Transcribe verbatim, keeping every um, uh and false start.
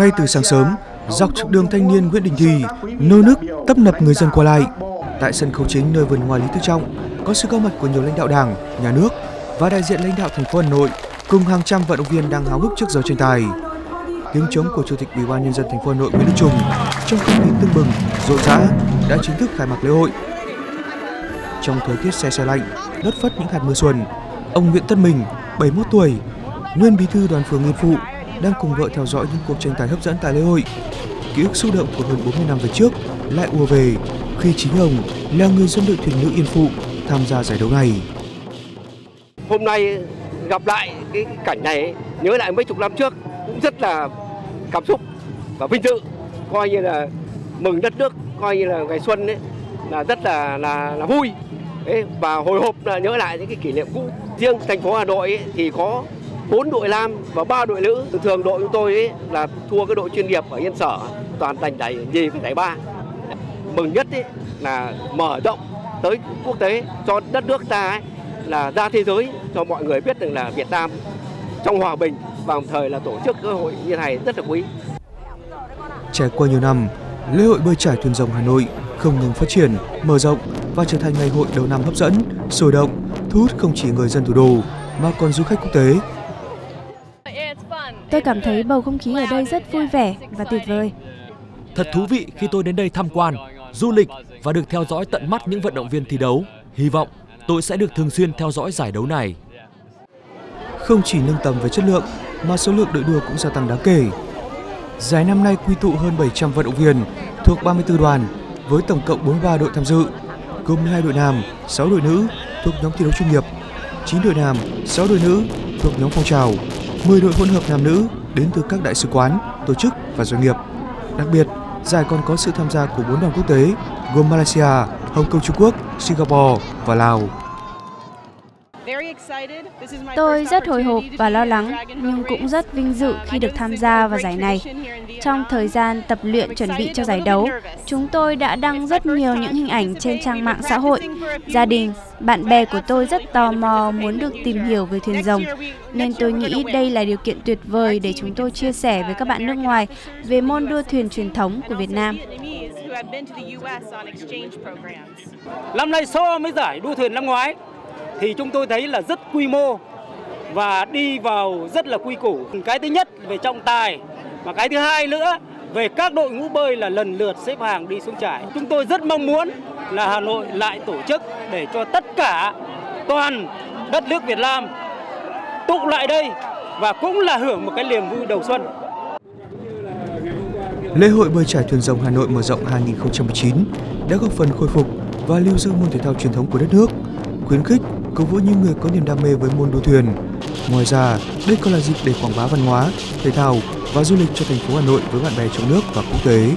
Ngay từ sáng sớm, dọc trục đường thanh niên Nguyễn Đình Thi, nô nức tấp nập người dân qua lại. Tại sân khấu chính nơi vườn hoa Lý Tự Trọng có sự góp mặt của nhiều lãnh đạo Đảng, Nhà nước và đại diện lãnh đạo thành phố Hà Nội cùng hàng trăm vận động viên đang háo hức trước giờ tranh tài. Tiếng trống của Chủ tịch Ủy ban Nhân dân thành phố Hà Nội Nguyễn Đức Chung trong không khí tưng bừng, rộn rã đã chính thức khai mạc lễ hội. Trong thời tiết se se lạnh, lất phất những hạt mưa xuân, ông Nguyễn Tất Minh, bảy mươi mốt tuổi, nguyên bí thư đoàn phường Yên Phụ, đang cùng vợ theo dõi những cuộc tranh tài hấp dẫn tại lễ hội. Ký ức xúc động của hơn bốn mươi năm về trước lại ùa về khi chính ông là người dân đội thuyền nữ Yên Phụ tham gia giải đấu này. Hôm nay gặp lại cái cảnh này, nhớ lại mấy chục năm trước cũng rất là cảm xúc và vinh dự, coi như là mừng đất nước, coi như là ngày xuân ấy, là rất là là, là vui ấy, và hồi hộp là nhớ lại những cái kỷ niệm cũ. Riêng thành phố Hà Nội ấy, thì có bốn đội nam và ba đội nữ. Thường đội chúng tôi ấy là thua cái đội chuyên nghiệp ở Yên Sở, toàn giành giải nhì và giải ba. Mừng nhất ấy là mở rộng tới quốc tế, cho đất nước ta ấy, là ra thế giới, cho mọi người biết rằng là Việt Nam trong hòa bình, và đồng thời là tổ chức cơ hội như này rất là quý. Trải qua nhiều năm, lễ hội bơi trải thuyền rồng Hà Nội không ngừng phát triển, mở rộng và trở thành ngày hội đầu năm hấp dẫn, sôi động, thu hút không chỉ người dân thủ đô mà còn du khách quốc tế. Tôi cảm thấy bầu không khí ở đây rất vui vẻ và tuyệt vời. Thật thú vị khi tôi đến đây tham quan, du lịch và được theo dõi tận mắt những vận động viên thi đấu. Hy vọng tôi sẽ được thường xuyên theo dõi giải đấu này. Không chỉ nâng tầm về chất lượng mà số lượng đội đua cũng gia tăng đáng kể. Giải năm nay quy tụ hơn bảy trăm vận động viên thuộc ba mươi tư đoàn với tổng cộng bốn mươi ba đội tham dự, gồm hai đội nam, sáu đội nữ thuộc nhóm thi đấu chuyên nghiệp, chín đội nam, sáu đội nữ thuộc nhóm phong trào, mười đội hỗn hợp nam nữ đến từ các đại sứ quán, tổ chức và doanh nghiệp. Đặc biệt, giải còn có sự tham gia của bốn đoàn quốc tế gồm Malaysia, Hồng Kông Trung Quốc, Singapore và Lào. Tôi rất hồi hộp và lo lắng, nhưng cũng rất vinh dự khi được tham gia vào giải này. Trong thời gian tập luyện chuẩn bị cho giải đấu, chúng tôi đã đăng rất nhiều những hình ảnh trên trang mạng xã hội. Gia đình, bạn bè của tôi rất tò mò muốn được tìm hiểu về thuyền rồng, nên tôi nghĩ đây là điều kiện tuyệt vời để chúng tôi chia sẻ với các bạn nước ngoài về môn đua thuyền truyền thống của Việt Nam. Năm nay so với giải đua thuyền năm ngoái, thì chúng tôi thấy là rất quy mô và đi vào rất là quy củ. Cái thứ nhất về trọng tài, và cái thứ hai nữa về các đội ngũ bơi là lần lượt xếp hàng đi xuống trải. Chúng tôi rất mong muốn là Hà Nội lại tổ chức để cho tất cả toàn đất nước Việt Nam tụ lại đây và cũng là hưởng một cái niềm vui đầu xuân. Lễ hội bơi trải thuyền rồng Hà Nội mở rộng hai nghìn không trăm mười chín đã góp phần khôi phục và lưu giữ môn thể thao truyền thống của đất nước, khuyến khích cổ vũ những người có niềm đam mê với môn đua thuyền. Ngoài ra, đây còn là dịp để quảng bá văn hóa, thể thao và du lịch cho thành phố Hà Nội với bạn bè trong nước và quốc tế.